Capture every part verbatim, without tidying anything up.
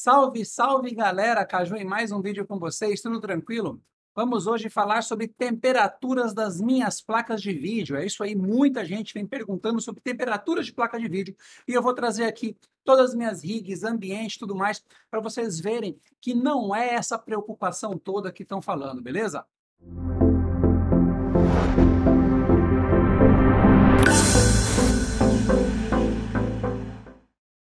Salve, salve galera! Caju em mais um vídeo com vocês, tudo tranquilo? Vamos hoje falar sobre temperaturas das minhas placas de vídeo. É isso aí, muita gente vem perguntando sobre temperaturas de placa de vídeo. E eu vou trazer aqui todas as minhas rigs, ambiente e tudo mais, para vocês verem que não é essa preocupação toda que estão falando, beleza?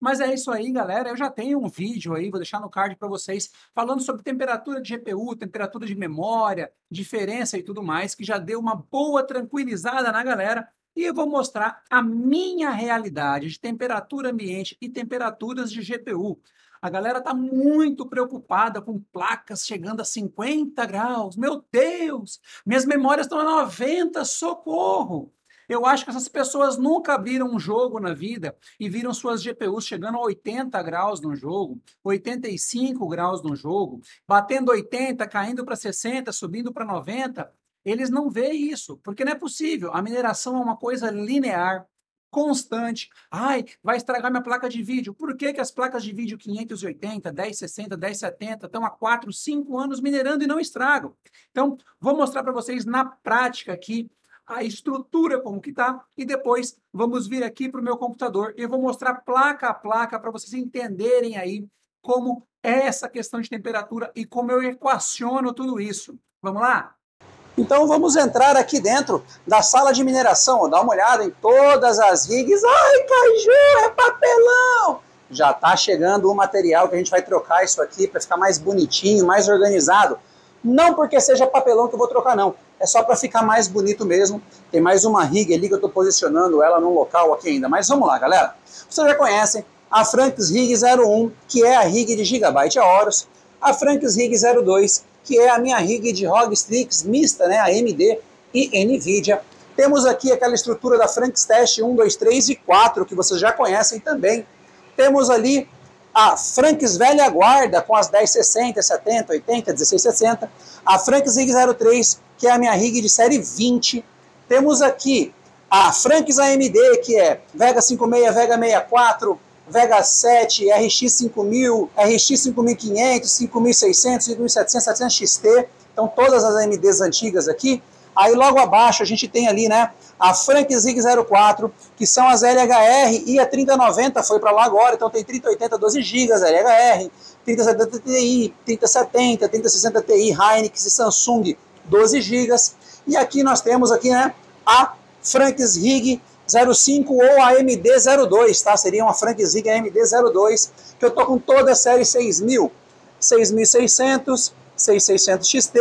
Mas é isso aí, galera. Eu já tenho um vídeo aí, vou deixar no card para vocês, falando sobre temperatura de G P U, temperatura de memória, diferença e tudo mais, que já deu uma boa tranquilizada na galera. E eu vou mostrar a minha realidade de temperatura ambiente e temperaturas de G P U. A galera tá muito preocupada com placas chegando a cinquenta graus. Meu Deus! Minhas memórias estão a noventa, socorro! Eu acho que essas pessoas nunca abriram um jogo na vida e viram suas G P Us chegando a oitenta graus no jogo, oitenta e cinco graus no jogo, batendo oitenta, caindo para sessenta, subindo para noventa. Eles não veem isso, porque não é possível. A mineração é uma coisa linear, constante. Ai, vai estragar minha placa de vídeo. Por que que as placas de vídeo quinhentos e oitenta, dez sessenta, dez setenta estão há quatro, cinco anos minerando e não estragam? Então, vou mostrar para vocês na prática aqui a estrutura como que tá, e depois vamos vir aqui para o meu computador e eu vou mostrar placa a placa para vocês entenderem aí como é essa questão de temperatura e como eu equaciono tudo isso. Vamos lá? Então vamos entrar aqui dentro da sala de mineração, dá uma olhada em todas as rigs. Ai, Caju, é papelão! Já está chegando o material que a gente vai trocar isso aqui para ficar mais bonitinho, mais organizado. Não porque seja papelão que eu vou trocar, não. É só para ficar mais bonito mesmo. Tem mais uma rig ali que eu estou posicionando ela num local aqui ainda. Mas vamos lá, galera. Vocês já conhecem a Franks Rig zero um, que é a rig de gigabyte a horas. A Franks Rig zero dois, que é a minha rig de R O G Strix mista, né? A M D e NVIDIA. Temos aqui aquela estrutura da Franks Test um, dois, três e quatro, que vocês já conhecem também. Temos ali a Franks Velha Guarda, com as dez sessenta, setenta, oitenta, dezesseis sessenta. A Franks Rig zero três, que é a minha rig de série vinte. Temos aqui a Franks A M D, que é Vega cinquenta e seis, Vega sessenta e quatro, Vega sete, R X cinco mil, R X cinco mil e quinhentos, cinco mil e seiscentos, cinco mil e setecentos, setecentos XT. Então todas as A M Ds antigas aqui. Aí logo abaixo a gente tem ali, né, a Franks Rig zero quatro, que são as L H R e a trinta noventa foi para lá agora, então tem trinta oitenta doze gigas L H R, trinta setenta Ti, trinta setenta, trinta sessenta Ti, Hynix e Samsung doze gigas. E aqui nós temos aqui, né, a Franks Rig zero cinco ou a AMD zero dois, tá? Seria uma Franks Rig AMD zero dois, que eu tô com toda a série seis mil, seis mil e seiscentos, seis mil e seiscentos XT,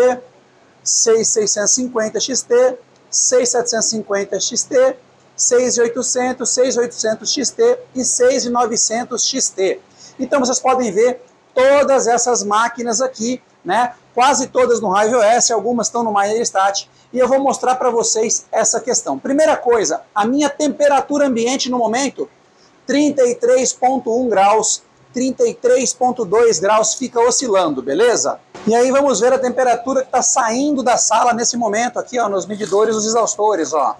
seis mil seiscentos e cinquenta XT, seis mil setecentos e cinquenta XT, seis mil e oitocentos, seis mil e oitocentos XT e seis mil e novecentos XT. Então vocês podem ver todas essas máquinas aqui, né? Quase todas no Hive O S, algumas estão no MinerStat, e eu vou mostrar para vocês essa questão. Primeira coisa, a minha temperatura ambiente no momento, trinta e três vírgula um graus, trinta e três vírgula dois graus, fica oscilando, beleza? E aí vamos ver a temperatura que está saindo da sala nesse momento aqui, ó, nos medidores, os exaustores, ó.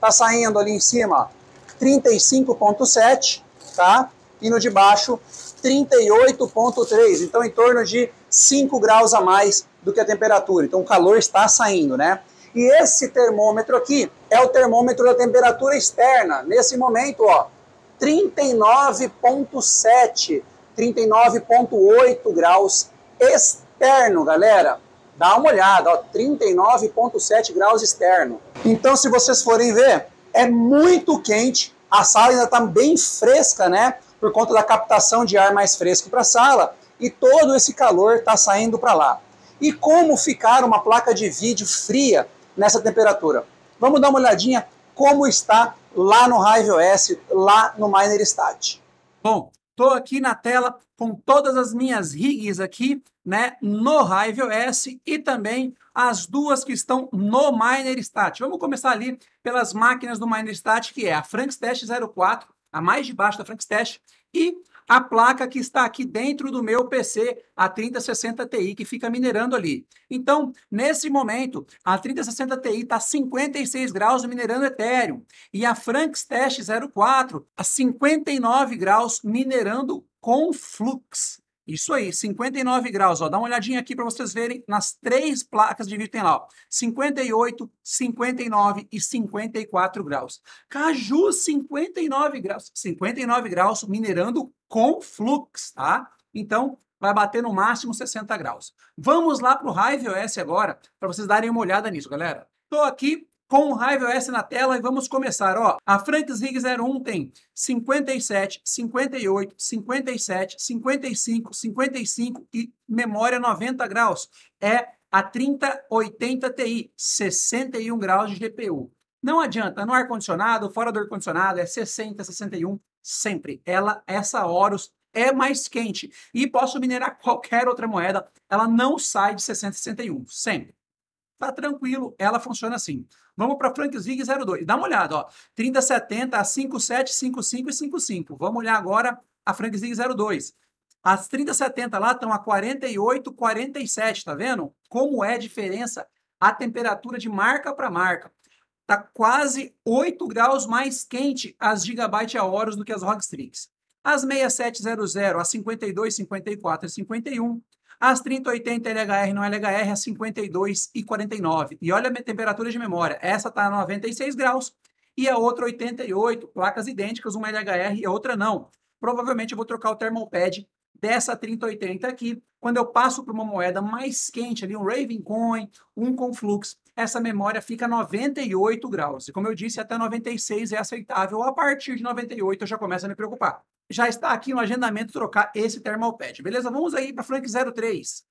Tá saindo ali em cima, trinta e cinco vírgula sete, tá? E no de baixo, trinta e oito vírgula três, então em torno de cinco graus a mais do que a temperatura. Então o calor está saindo, né? E esse termômetro aqui é o termômetro da temperatura externa. Nesse momento, ó, trinta e nove vírgula sete, trinta e nove vírgula oito graus externo, galera. Dá uma olhada, ó, trinta e nove vírgula sete graus externo. Então, se vocês forem ver, é muito quente. A sala ainda está bem fresca, né? Por conta da captação de ar mais fresco para a sala. E todo esse calor está saindo para lá. E como ficar uma placa de vídeo fria nessa temperatura? Vamos dar uma olhadinha como está lá no Hive O S, lá no MinerStat. Bom, estou aqui na tela com todas as minhas rigs aqui, né, no Hive O S e também as duas que estão no MinerStat. Vamos começar ali pelas máquinas do MinerStat, que é a Franks Test zero quatro, a mais de baixo da Franks Test, e a placa que está aqui dentro do meu P C, a trinta sessenta Ti, que fica minerando ali. Então, nesse momento, a trinta sessenta Ti está a cinquenta e seis graus minerando Ethereum. E a Franks Test zero quatro a cinquenta e nove graus minerando Conflux. Isso aí, cinquenta e nove graus, ó. Dá uma olhadinha aqui para vocês verem nas três placas de vídeo que tem lá, ó. cinquenta e oito, cinquenta e nove e cinquenta e quatro graus. Caju, cinquenta e nove graus. cinquenta e nove graus minerando com flux, tá? Então, vai bater no máximo sessenta graus. Vamos lá para o Hive O S agora, para vocês darem uma olhada nisso, galera. Tô aqui com o Hive O S na tela e vamos começar, ó. A Franks Rig zero um tem cinquenta e sete, cinquenta e oito, cinquenta e sete, cinquenta e cinco, cinquenta e cinco e memória noventa graus. É a trinta oitenta Ti, sessenta e um graus de G P U. Não adianta, no ar-condicionado, fora do ar-condicionado, é sessenta, sessenta e um, sempre. Ela, essa Horus, é mais quente e posso minerar qualquer outra moeda, ela não sai de sessenta, sessenta e um, sempre. Tá tranquilo, ela funciona assim. Vamos para Franks Rig zero dois. Dá uma olhada, ó. trinta setenta a cinquenta e sete, cinquenta e cinco e cinquenta e cinco. Vamos olhar agora a Franks Rig zero dois. As trinta setenta lá estão a quarenta e oito, quarenta e sete, tá vendo? Como é a diferença a temperatura de marca para marca. Tá quase oito graus mais quente as Gigabyte Horus do que as R O G Strix. As sessenta e sete zero zero a cinquenta e dois, cinquenta e quatro e cinquenta e um. As trinta oitenta L H R não L H R a cinquenta e dois e quarenta e nove. E olha a temperatura de memória. Essa está a noventa e seis graus e a outra oitenta e oito. Placas idênticas, uma L H R e a outra não. Provavelmente eu vou trocar o thermalpad dessa trinta oitenta aqui. Quando eu passo para uma moeda mais quente, ali um Ravencoin, um Conflux, essa memória fica a noventa e oito graus. E como eu disse, até noventa e seis é aceitável. A partir de noventa e oito eu já começo a me preocupar. Já está aqui no agendamento trocar esse thermalpad, beleza? Vamos aí para Franks zero três.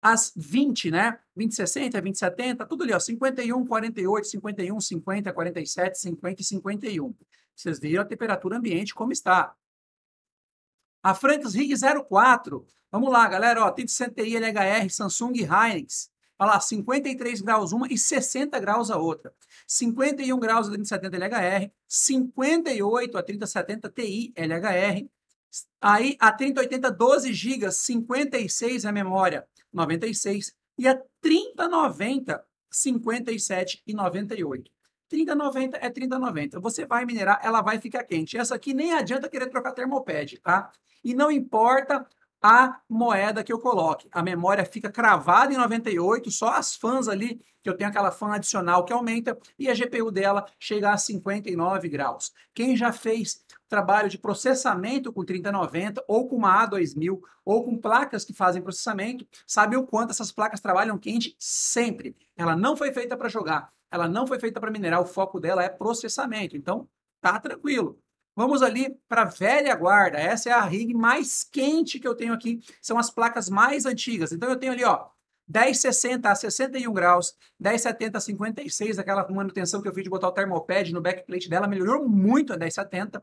As vinte, né? vinte sessenta, vinte setenta, tudo ali, ó. cinquenta e um, quarenta e oito, cinquenta e um, cinquenta, quarenta e sete, cinquenta e cinquenta e um. Vocês viram a temperatura ambiente como está. A Franks Rig zero quatro. Vamos lá, galera, ó. Tem de T I, L H R, Samsung e Hynix. Olha lá, cinquenta e três graus uma e sessenta graus a outra. cinquenta e um graus a trinta setenta L H R, cinquenta e oito a trinta setenta Ti L H R. Aí a trinta oitenta doze gigas, cinquenta e seis a memória, noventa e seis. E a trinta noventa, cinquenta e sete e noventa e oito. trinta noventa é trinta noventa. Você vai minerar, ela vai ficar quente. Essa aqui nem adianta querer trocar thermalpad, tá? E não importa a moeda que eu coloque. A memória fica cravada em noventa e oito, só as fãs ali, que eu tenho aquela fã adicional que aumenta, e a G P U dela chega a cinquenta e nove graus. Quem já fez trabalho de processamento com trinta noventa, ou com uma A dois mil, ou com placas que fazem processamento, sabe o quanto essas placas trabalham quente sempre. Ela não foi feita para jogar, ela não foi feita para minerar, o foco dela é processamento, então tá tranquilo. Vamos ali para a velha guarda. Essa é a rig mais quente que eu tenho aqui. São as placas mais antigas. Então eu tenho ali, ó, dez sessenta a sessenta e um graus, dez setenta a cinquenta e seis, aquela manutenção que eu fiz de botar o thermalpad no backplate dela, melhorou muito a dez setenta.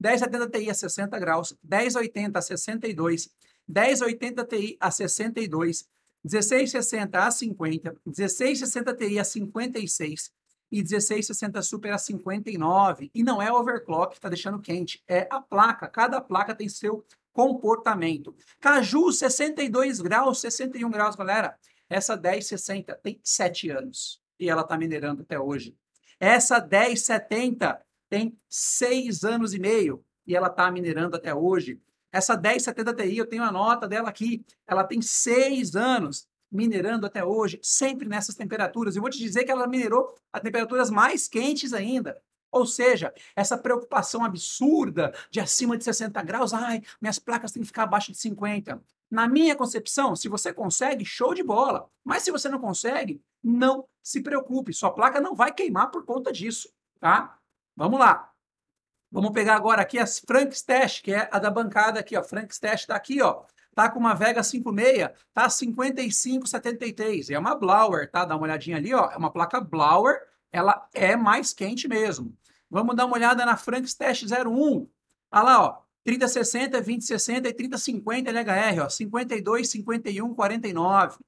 dez setenta Ti a sessenta graus, dez oitenta a sessenta e dois, dez oitenta Ti a sessenta e dois, dezesseis sessenta a cinquenta, dezesseis sessenta Ti a cinquenta e seis. E dezesseis sessenta Super a cinquenta e nove. E não é overclock que está deixando quente, é a placa. Cada placa tem seu comportamento. Caju, sessenta e dois graus, sessenta e um graus, galera. Essa dez sessenta tem sete anos e ela está minerando até hoje. Essa dez setenta tem seis anos e meio e ela está minerando até hoje. Essa dez setenta Ti, eu tenho a nota dela aqui, ela tem seis anos. Minerando até hoje, sempre nessas temperaturas. E vou te dizer que ela minerou a temperaturas mais quentes ainda. Ou seja, essa preocupação absurda de acima de sessenta graus, ai, minhas placas têm que ficar abaixo de cinquenta. Na minha concepção, se você consegue, show de bola. Mas se você não consegue, não se preocupe. Sua placa não vai queimar por conta disso, tá? Vamos lá. Vamos pegar agora aqui as Franks Test, que é a da bancada aqui, ó. Franks Test tá aqui, ó. Tá com uma Vega cinquenta e seis, tá cinquenta e cinco setenta e três. É uma Blower, tá? Dá uma olhadinha ali, ó. É uma placa Blower, ela é mais quente mesmo. Vamos dar uma olhada na Franks Test zero um. Olha lá, ó. trinta sessenta, vinte sessenta e trinta cinquenta L H R, ó. cinquenta e dois, cinquenta e um, quarenta e nove.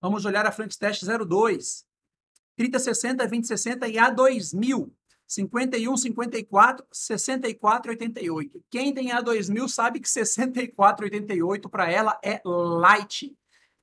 Vamos olhar a Franks Test zero dois. trinta sessenta, vinte sessenta e A dois mil. cinquenta e um, cinquenta e quatro, sessenta e quatro, oitenta e oito. Quem tem A dois mil sabe que sessenta e quatro, oitenta e oito para ela é light.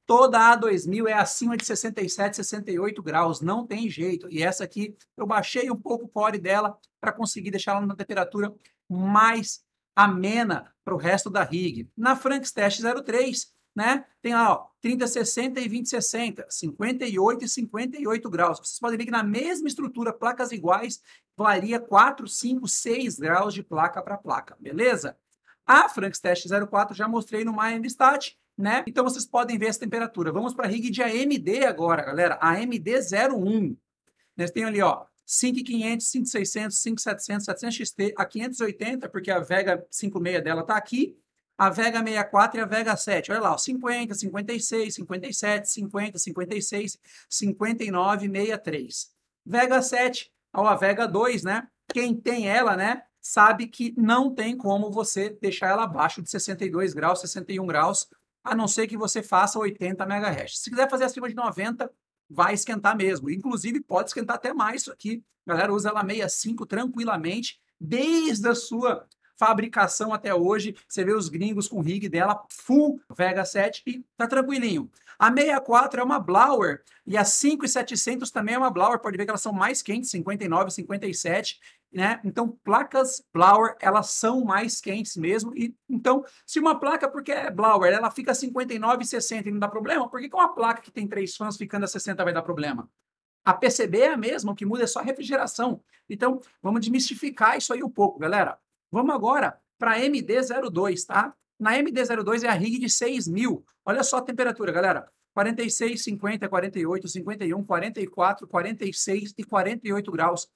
Toda A dois mil é acima de sessenta e sete, sessenta e oito graus, não tem jeito. E essa aqui eu baixei um pouco o core dela para conseguir deixar ela na temperatura mais amena para o resto da rig. Na Franks Test zero três, né, tem lá, ó, trinta sessenta e vinte sessenta, cinquenta e oito e cinquenta e oito graus. Vocês podem ver que na mesma estrutura, placas iguais, varia quatro, cinco, seis graus de placa para placa, beleza? A Franks Test zero quatro já mostrei no MinerStat, né? Então vocês podem ver essa temperatura. Vamos para a rig de A M D agora, galera. A M D zero um. Nós temos ali, ó, cinco mil e quinhentos, cinco mil e seiscentos, cinco mil e setecentos, setecentos X T a quinhentos e oitenta, porque a Vega cinquenta e seis dela tá aqui, a Vega sessenta e quatro e a Vega sete. Olha lá, ó, cinquenta, cinquenta e seis, cinquenta e sete, cinquenta, cinquenta e seis, cinquenta e nove, sessenta e três. Vega sete, ou a Vega dois, né? Quem tem ela, né, sabe que não tem como você deixar ela abaixo de sessenta e dois graus, sessenta e um graus, a não ser que você faça oitenta megahash. Se quiser fazer acima de noventa, vai esquentar mesmo. Inclusive, pode esquentar até mais isso aqui. A galera usa ela sessenta e cinco tranquilamente, desde a sua fabricação até hoje. Você vê os gringos com rig dela full Vega sete e tá tranquilinho. A sessenta e quatro é uma blower e a cinco mil e setecentos também é uma blower. Pode ver que elas são mais quentes, cinquenta e nove, cinquenta e sete, né? Então, placas blower, elas são mais quentes mesmo. E então, se uma placa, porque é blower, ela fica cinquenta e nove, sessenta e não dá problema, por que que uma placa que tem três fãs ficando a sessenta vai dar problema? A P C B é a mesma, o que muda é só a refrigeração. Então, vamos desmistificar isso aí um pouco, galera. Vamos agora para a M D zero dois, tá? Na M D zero dois é a rig de seis mil. Olha só a temperatura, galera. quarenta e seis, cinquenta, quarenta e oito, cinquenta e um, quarenta e quatro, quarenta e seis e quarenta e oito graus.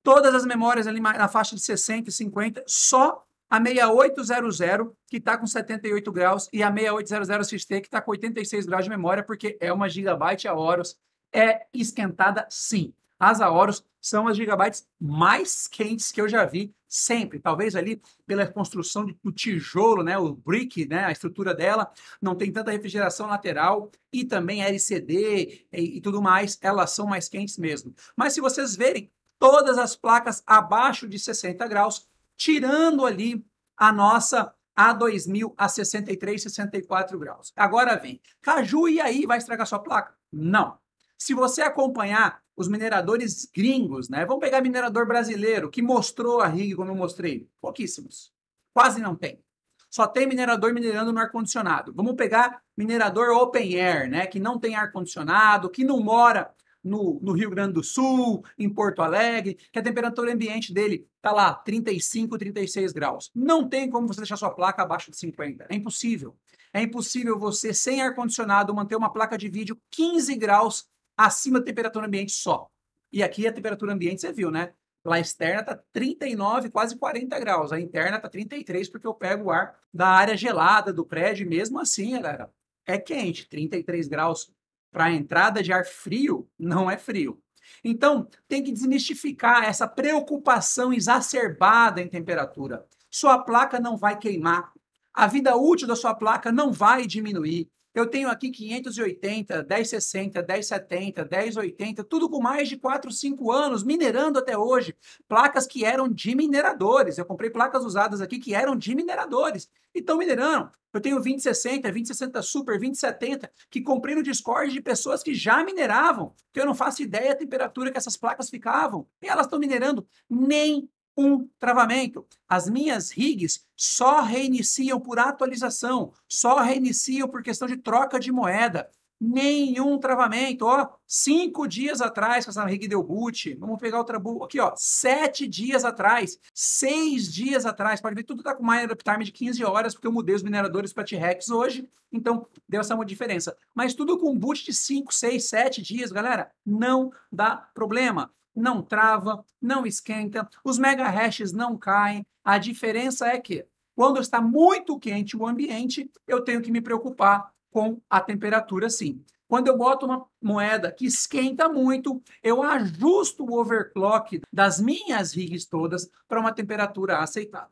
Todas as memórias ali na faixa de sessenta e cinquenta, só a sessenta e oito zero zero, que está com setenta e oito graus, e a sessenta e oito zero zero X T, que está com oitenta e seis graus de memória, porque é uma gigabyte a horas, é esquentada sim. As a horas são as gigabytes mais quentes que eu já vi sempre. Talvez ali pela construção do tijolo, né, o brick, né, a estrutura dela, não tem tanta refrigeração lateral e também L C D e, e tudo mais, elas são mais quentes mesmo. Mas se vocês verem, todas as placas abaixo de sessenta graus, tirando ali a nossa A dois mil a sessenta e três, sessenta e quatro graus. Agora vem, Caju, e aí vai estragar sua placa? Não. Se você acompanhar os mineradores gringos, né? Vamos pegar minerador brasileiro, que mostrou a rig como eu mostrei. Pouquíssimos. Quase não tem. Só tem minerador minerando no ar-condicionado. Vamos pegar minerador open air, né? Que não tem ar-condicionado, que não mora no, no Rio Grande do Sul, em Porto Alegre, que a temperatura ambiente dele tá lá, trinta e cinco, trinta e seis graus. Não tem como você deixar sua placa abaixo de cinquenta. É impossível. É impossível você, sem ar-condicionado, manter uma placa de vídeo quinze graus acima da temperatura ambiente só. E aqui a temperatura ambiente, você viu, né? Lá externa tá trinta e nove, quase quarenta graus. A interna tá trinta e três, porque eu pego o ar da área gelada do prédio. E mesmo assim, galera, é quente. trinta e três graus para a entrada de ar frio não é frio. Então, tem que desmistificar essa preocupação exacerbada em temperatura. Sua placa não vai queimar. A vida útil da sua placa não vai diminuir. Eu tenho aqui quinhentos e oitenta, dez sessenta, dez setenta, dez oitenta, tudo com mais de quatro, cinco anos, minerando até hoje. Placas que eram de mineradores. Eu comprei placas usadas aqui que eram de mineradores e estão minerando. Eu tenho vinte sessenta, vinte sessenta Super, vinte setenta, que comprei no Discord de pessoas que já mineravam, que eu não faço ideia da temperatura que essas placas ficavam. E elas estão minerando nem um travamento. As minhas rigs só reiniciam por atualização, só reiniciam por questão de troca de moeda. Nenhum travamento, ó. Cinco dias atrás que essa rig deu boot. Vamos pegar outra bull aqui, ó. Sete dias atrás, seis dias atrás. Pode ver, tudo tá com miner uptime de quinze horas, porque eu mudei os mineradores para T-Rex hoje. Então, deu essa diferença. Mas tudo com boot de cinco, seis, sete dias, galera. Não dá problema. Não trava, não esquenta, os mega hashes não caem. A diferença é que, quando está muito quente o ambiente, eu tenho que me preocupar com a temperatura, sim. Quando eu boto uma moeda que esquenta muito, eu ajusto o overclock das minhas rigs todas para uma temperatura aceitável.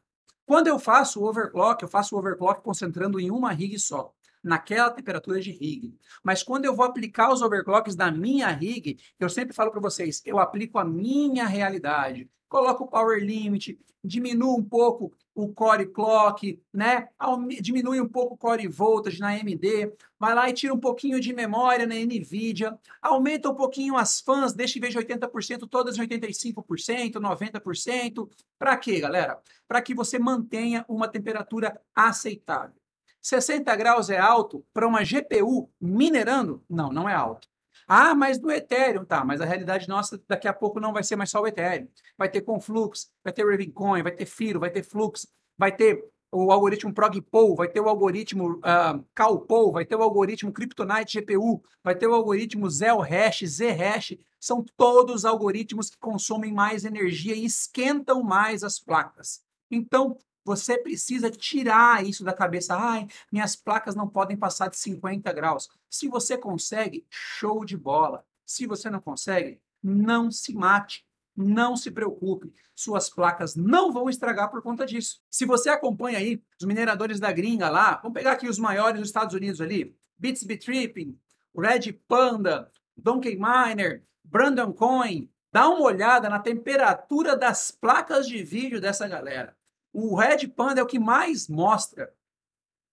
Quando eu faço o overclock, eu faço o overclock concentrando em uma rig só. naquela temperatura de rig. Mas quando eu vou aplicar os overclocks da minha rig, eu sempre falo para vocês, eu aplico a minha realidade. Coloco o power limit, diminuo um pouco o core clock, né? Diminui um pouco o core voltage na A M D, vai lá e tira um pouquinho de memória na NVIDIA, aumenta um pouquinho as fans, deixa em vez de oitenta por cento, todas oitenta e cinco por cento, noventa por cento. Para quê, galera? Para que você mantenha uma temperatura aceitável. sessenta graus é alto para uma G P U minerando? Não, não é alto. Ah, mas do Ethereum, tá, mas a realidade nossa daqui a pouco não vai ser mais só o Ethereum. Vai ter Conflux, vai ter Ravencoin, vai ter Firo, vai ter Flux, vai ter o algoritmo ProgPoW, vai ter o algoritmo uh, CalPoW, vai ter o algoritmo Cryptonight G P U, vai ter o algoritmo ZelHash, ZHash. São todos algoritmos que consomem mais energia e esquentam mais as placas. Então, você precisa tirar isso da cabeça. Ai, minhas placas não podem passar de cinquenta graus. Se você consegue, show de bola. Se você não consegue, não se mate. Não se preocupe. Suas placas não vão estragar por conta disso. Se você acompanha aí os mineradores da gringa lá, vamos pegar aqui os maiores dos Estados Unidos ali, BitsBeTripping, Red Panda, Donkey Miner, Brandon Coin. Dá uma olhada na temperatura das placas de vídeo dessa galera. O Red Panda é o que mais mostra.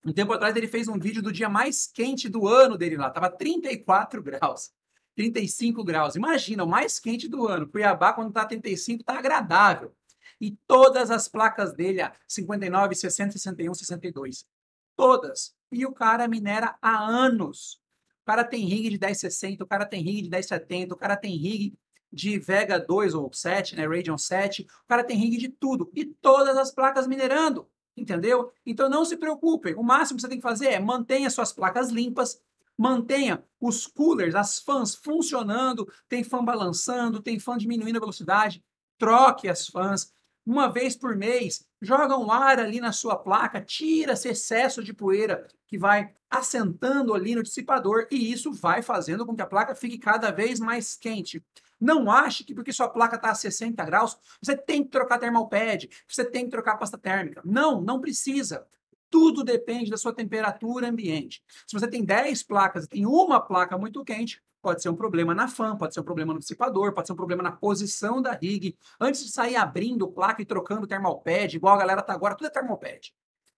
Um tempo atrás ele fez um vídeo do dia mais quente do ano dele lá. Tava trinta e quatro graus, trinta e cinco graus. Imagina, o mais quente do ano. Cuiabá, quando tá trinta e cinco, tá agradável. E todas as placas dele, cinquenta e nove, sessenta, sessenta e um, sessenta e dois. Todas. E o cara minera há anos. O cara tem rig de dez sessenta, o cara tem rig de dez setenta, o cara tem rig de Vega dois ou sete, né, Radeon sete, o cara tem rig de tudo, e todas as placas minerando, entendeu? Então não se preocupem, o máximo que você tem que fazer é mantenha suas placas limpas, mantenha os coolers, as fans funcionando, tem fan balançando, tem fan diminuindo a velocidade, troque as fans, uma vez por mês, joga um ar ali na sua placa, tira esse excesso de poeira que vai assentando ali no dissipador, e isso vai fazendo com que a placa fique cada vez mais quente. Não ache que porque sua placa está a sessenta graus, você tem que trocar thermalpad, você tem que trocar pasta térmica. Não, não precisa. Tudo depende da sua temperatura ambiente. Se você tem dez placas e tem uma placa muito quente, pode ser um problema na fan, pode ser um problema no dissipador, pode ser um problema na posição da rig. Antes de sair abrindo placa e trocando thermalpad, igual a galera tá agora, tudo é thermalpad.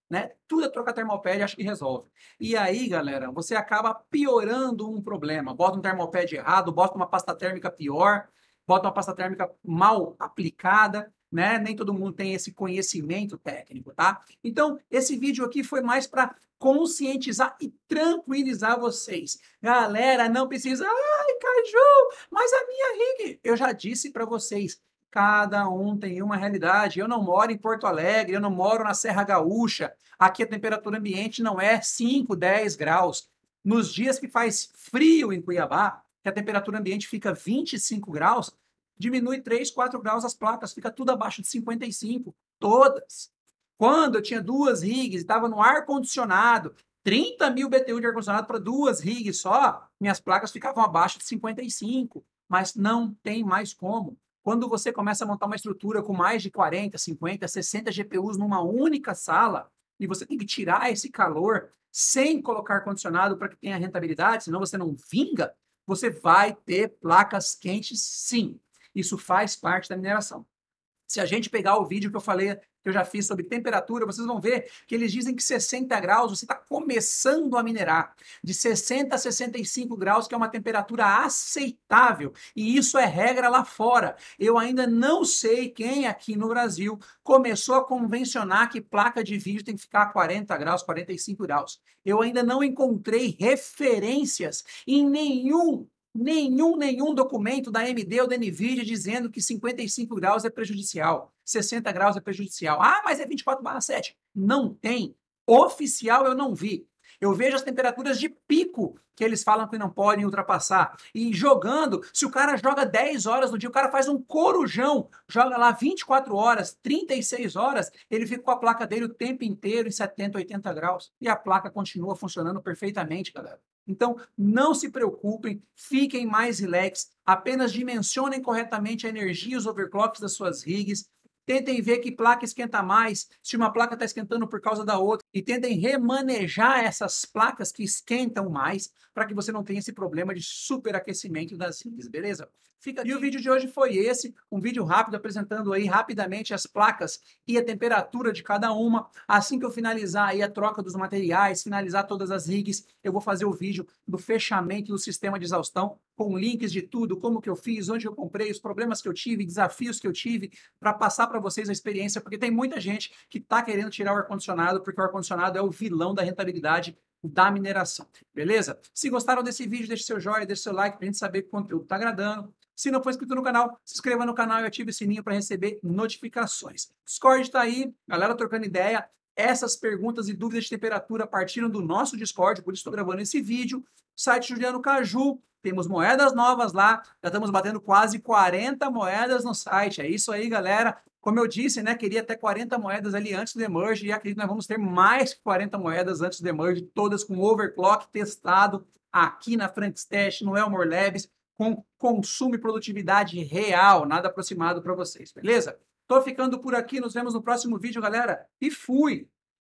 Né? Tudo é trocar thermalpad, acho que resolve. E aí, galera, você acaba piorando um problema. Bota um thermalpad errado, bota uma pasta térmica pior, bota uma pasta térmica mal aplicada, né? Nem todo mundo tem esse conhecimento técnico, tá? Então, esse vídeo aqui foi mais para conscientizar e tranquilizar vocês. Galera, não precisa... Ai, Caju, mas a minha rig... Eu já disse para vocês... Cada um tem uma realidade. Eu não moro em Porto Alegre, eu não moro na Serra Gaúcha. Aqui a temperatura ambiente não é cinco, dez graus. Nos dias que faz frio em Cuiabá, que a temperatura ambiente fica vinte e cinco graus, diminui três, quatro graus as placas, fica tudo abaixo de cinquenta e cinco, todas. Quando eu tinha duas rigs e estava no ar-condicionado, trinta mil B T U de ar-condicionado para duas rigs só, minhas placas ficavam abaixo de cinquenta e cinco, mas não tem mais como. Quando você começa a montar uma estrutura com mais de quarenta, cinquenta, sessenta G P Us numa única sala, e você tem que tirar esse calor sem colocar ar-condicionado para que tenha rentabilidade, senão você não vinga, você vai ter placas quentes sim. Isso faz parte da mineração. Se a gente pegar o vídeo que eu falei, que eu já fiz sobre temperatura, vocês vão ver que eles dizem que sessenta graus você está começando a minerar. De sessenta a sessenta e cinco graus, que é uma temperatura aceitável. E isso é regra lá fora. Eu ainda não sei quem aqui no Brasil começou a convencionar que placa de vídeo tem que ficar a quarenta graus, quarenta e cinco graus. Eu ainda não encontrei referências em nenhum Nenhum, nenhum documento da A M D ou da NVIDIA dizendo que cinquenta e cinco graus é prejudicial, sessenta graus é prejudicial. Ah, mas é vinte e quatro barra sete. Não tem. Oficial eu não vi. Eu vejo as temperaturas de pico que eles falam que não podem ultrapassar. E jogando, se o cara joga dez horas no dia, o cara faz um corujão, joga lá vinte e quatro horas, trinta e seis horas, ele fica com a placa dele o tempo inteiro em setenta, oitenta graus. E a placa continua funcionando perfeitamente, galera. Então, não se preocupem, fiquem mais relax, apenas dimensionem corretamente a energia e os overclocks das suas rigs, tentem ver que placa esquenta mais, se uma placa está esquentando por causa da outra, e tendem a remanejar essas placas que esquentam mais para que você não tenha esse problema de superaquecimento das rigs, beleza? Fica aqui. E o vídeo de hoje foi esse, um vídeo rápido apresentando aí rapidamente as placas e a temperatura de cada uma. Assim que eu finalizar aí a troca dos materiais, finalizar todas as rigs, eu vou fazer o vídeo do fechamento do sistema de exaustão com links de tudo, como que eu fiz, onde eu comprei, os problemas que eu tive, desafios que eu tive, para passar para vocês a experiência, porque tem muita gente que está querendo tirar o ar-condicionado, porque o ar-condicionado é o vilão da rentabilidade da mineração, beleza? Se gostaram desse vídeo, deixe seu joinha, deixe seu like para a gente saber que o conteúdo está agradando. Se não for inscrito no canal, se inscreva no canal e ative o sininho para receber notificações. Discord está aí, galera trocando ideia. Essas perguntas e dúvidas de temperatura partiram do nosso Discord, por isso estou gravando esse vídeo. Site Juliano Caju, temos moedas novas lá, já estamos batendo quase quarenta moedas no site. É isso aí, galera. Como eu disse, né, queria até quarenta moedas ali antes do The Merge, e acredito que nós vamos ter mais que quarenta moedas antes do The Merge, todas com overclock testado aqui na Franks Test, no Elmore Labs, com consumo e produtividade real, nada aproximado para vocês, beleza? Tô ficando por aqui, nos vemos no próximo vídeo, galera, e fui!